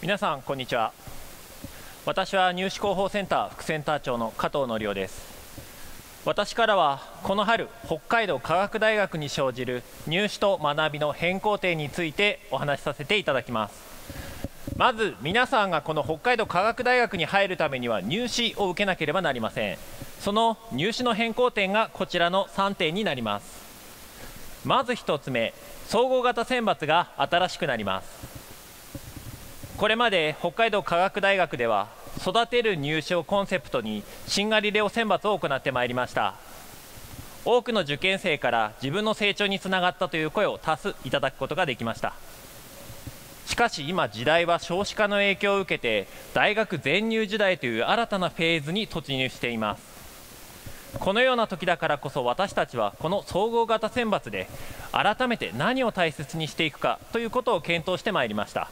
皆さんこんにちは。私は入試広報センター副センター長の加藤典夫です。私からはこの春北海道科学大学に生じる入試と学びの変更点についてお話しさせていただきます。まず皆さんがこの北海道科学大学に入るためには入試を受けなければなりません。その入試の変更点がこちらの3点になります。まず1つ目、総合型選抜が新しくなります。これまで北海道科学大学では育てる入試をコンセプトにしんがりレオ選抜を行ってまいりました。多くの受験生から自分の成長につながったという声を多数いただくことができました。しかし今時代は少子化の影響を受けて大学全入時代という新たなフェーズに突入しています。このような時だからこそ私たちはこの総合型選抜で改めて何を大切にしていくかということを検討してまいりました。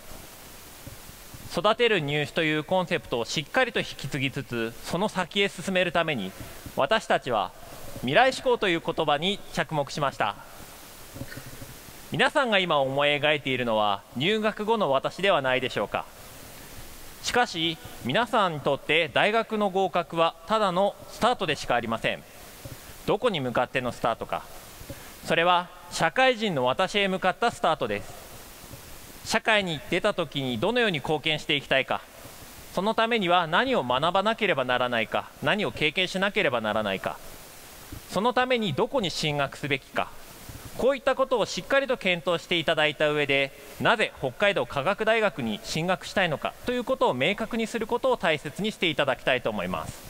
育てる入試というコンセプトをしっかりと引き継ぎつつ、その先へ進めるために私たちは未来志向という言葉に着目しました。皆さんが今思い描いているのは入学後の私ではないでしょうか。しかし皆さんにとって大学の合格はただのスタートでしかありません。どこに向かってのスタートか、それは社会人の私へ向かったスタートです。社会に出た時にどのように貢献していきたいか、そのためには何を学ばなければならないか、何を経験しなければならないか、そのためにどこに進学すべきか、こういったことをしっかりと検討していただいた上で、なぜ北海道科学大学に進学したいのかということを明確にすることを大切にしていただきたいと思います。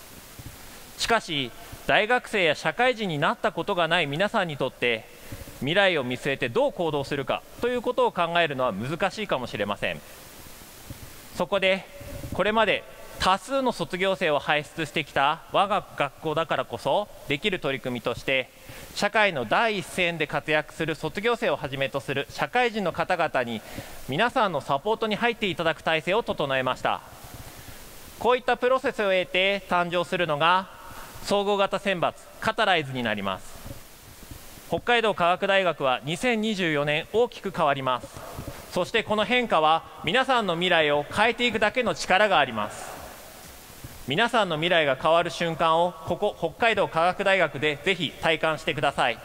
しかし大学生や社会人になったことがない皆さんにとって未来を見据えてどう行動するかということを考えるのは難しいかもしれません。そこでこれまで多数の卒業生を輩出してきた我が学校だからこそできる取り組みとして、社会の第一線で活躍する卒業生をはじめとする社会人の方々に皆さんのサポートに入っていただく体制を整えました。こういったプロセスを経て誕生するのが総合型選抜カタライズになります。北海道科学大学は2024年大きく変わります。そしてこの変化は皆さんの未来を変えていくだけの力があります。皆さんの未来が変わる瞬間をここ北海道科学大学でぜひ体感してください。